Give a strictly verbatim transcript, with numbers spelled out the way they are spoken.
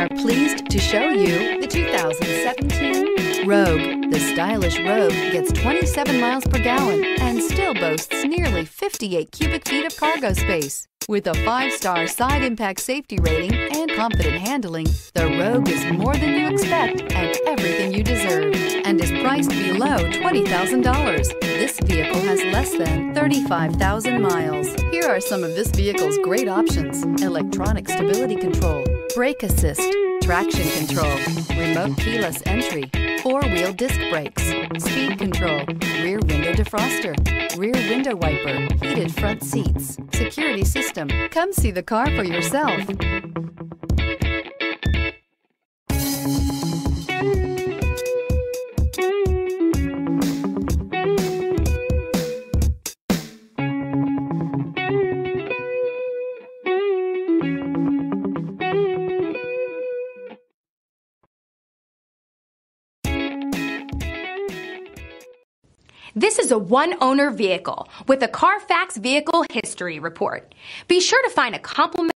are pleased to show you the two thousand seventeen Rogue. The stylish Rogue gets twenty-seven miles per gallon and still boasts nearly fifty-eight cubic feet of cargo space. With a five-star side impact safety rating and confident handling, the Rogue is more than you expect and everything you deserve, and is priced below twenty thousand dollars. This vehicle has less than thirty-five thousand miles. Here are some of this vehicle's great options: electronic stability control, brake assist, traction control, remote keyless entry, four-wheel disc brakes, speed control, rear window defroster, rear window wiper, heated front seats, security system. Come see the car for yourself. This is a one-owner vehicle with a Carfax Vehicle History Report. Be sure to find a complimentary